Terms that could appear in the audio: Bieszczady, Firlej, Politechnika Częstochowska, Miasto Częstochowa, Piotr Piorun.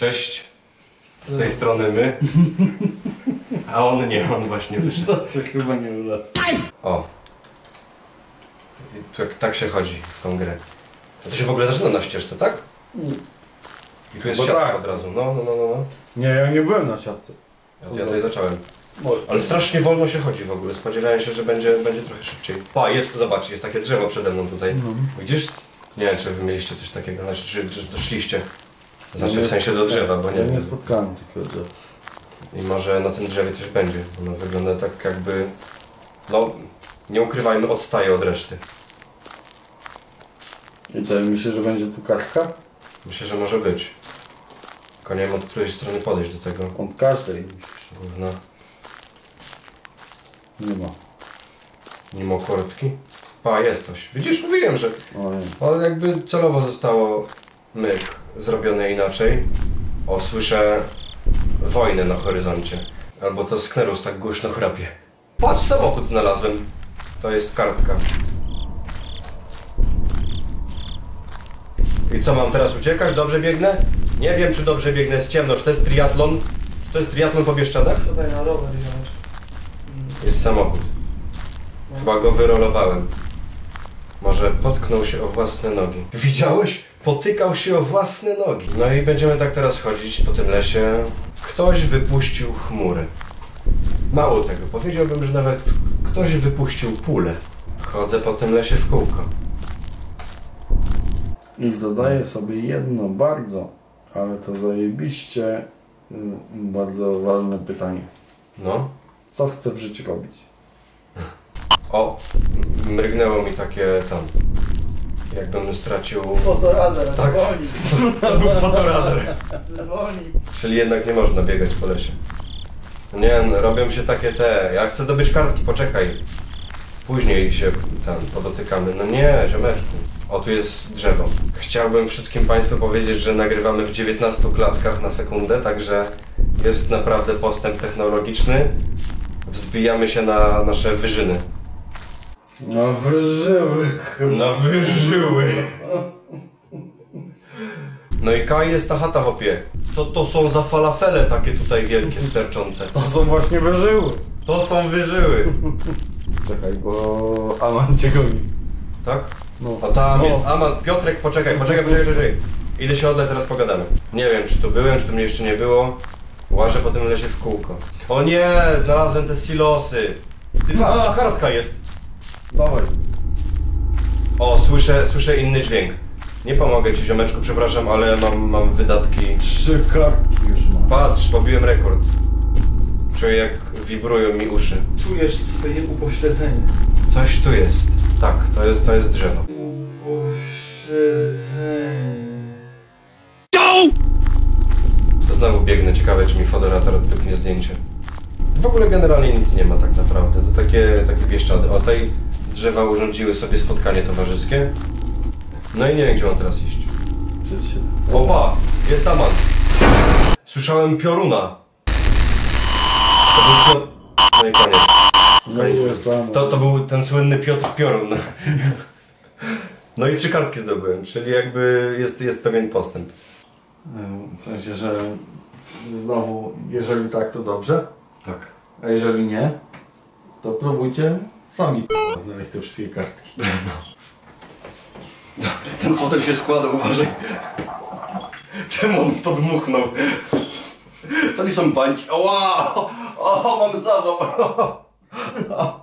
Cześć, z tej strony my, a on nie, on właśnie wyszedł. To się chyba nie uda. O, tak się chodzi w tą grę. A to się w ogóle zaczyna na ścieżce, tak? I tu jest siatka od razu, no. Nie, ja nie byłem na siatce. Ja tutaj zacząłem. Ale strasznie wolno się chodzi w ogóle, spodziewałem się, że będzie trochę szybciej. Pa, jest, zobacz, jest takie drzewo przede mną tutaj. Widzisz? Nie wiem, czy wy mieliście coś takiego, znaczy, czy doszliście. Znaczy w sensie do drzewa, bo nie spotkałem takiego drzewa. I może na tym drzewie coś będzie, ono wygląda tak jakby... No, nie ukrywajmy, odstaje od reszty. I co, myślę, że będzie tu kaska? Myślę, że może być. Tylko nie wiem, od której strony podejść do tego. Od każdej. Gówna. Nie ma. Nie ma kortki? Pa, jest coś. Widzisz, mówiłem, że... Ale jakby celowo zostało... myk zrobione inaczej. O, słyszę... wojnę na horyzoncie. Albo to sklerus tak głośno chrapie. Patrz, samochód znalazłem. To jest kartka. I co, mam teraz uciekać? Dobrze biegnę? Nie wiem, czy dobrze biegnę, jest ciemno. Czy to jest triatlon? Czy to jest triatlon po Bieszczadach? Tutaj na rower wziąłeś. Jest samochód. Chyba go wyrolowałem. Może potknął się o własne nogi. Widziałeś? Potykał się o własne nogi. No i będziemy tak teraz chodzić po tym lesie. Ktoś wypuścił chmury. Mało tego, powiedziałbym, że nawet ktoś wypuścił pulę. Chodzę po tym lesie w kółko. I dodaję sobie jedno bardzo, ale to zajebiście bardzo ważne pytanie. No? Co chcę w życiu robić? O, mrygnęło mi takie tam. Jakbym stracił... fotoradar, tak. Dzwoni. To był fotoradar. Dzwoni. Czyli jednak nie można biegać po lesie. Nie, no, robią się takie te... Ja chcę zdobyć kartki, poczekaj. Później się tam podotykamy. No nie, ziomeczku. O, tu jest drzewo. Chciałbym wszystkim Państwu powiedzieć, że nagrywamy w 19 klatkach na sekundę, także jest naprawdę postęp technologiczny. Wzbijamy się na nasze wyżyny. Na wyżyły. Na wyżyły. No i kaj jest ta chata, hopie. Co to są za falafele takie tutaj wielkie, sterczące? To są właśnie wyżyły. To są wyżyły. Czekaj, bo Aman cię goni. Tak? No. A tam jest Aman. Piotrek, poczekaj. Idę się oddać, zaraz pogadamy. Nie wiem, czy tu byłem, czy tu mnie jeszcze nie było. Łażę po tym lesie w kółko. O nie, znalazłem te silosy. Ty patrz, kartka jest. Dawaj. O, słyszę inny dźwięk. Nie pomogę ci, ziomeczku, przepraszam, ale mam wydatki. 3 kartki już mam. Patrz, pobiłem rekord. Czuję, jak wibrują mi uszy. Czujesz swoje upośledzenie. Coś tu jest. Tak, to jest drzewo. Upośledzenie. To znowu biegnę, ciekawe, czy mi fotorator odpyknie zdjęcie. W ogóle generalnie nic nie ma tak naprawdę. To takie Bieszczady. O, tej drzewa urządziły sobie spotkanie towarzyskie. No i nie wiem, gdzie mam teraz iść. Opa! Jest Aman! Słyszałem Pioruna! To był Piotr... No i koniec. To był ten słynny Piotr Piorun. No i 3 kartki zdobyłem, czyli jakby jest pewien postęp. W sensie, że znowu, jeżeli tak, to dobrze. Tak. A jeżeli nie, to próbujcie sami znaleźć te wszystkie kartki. Ten fotel się składa, uważaj. Czemu on to dmuchnął? To nie są bańki. Oła! O, mam zawał!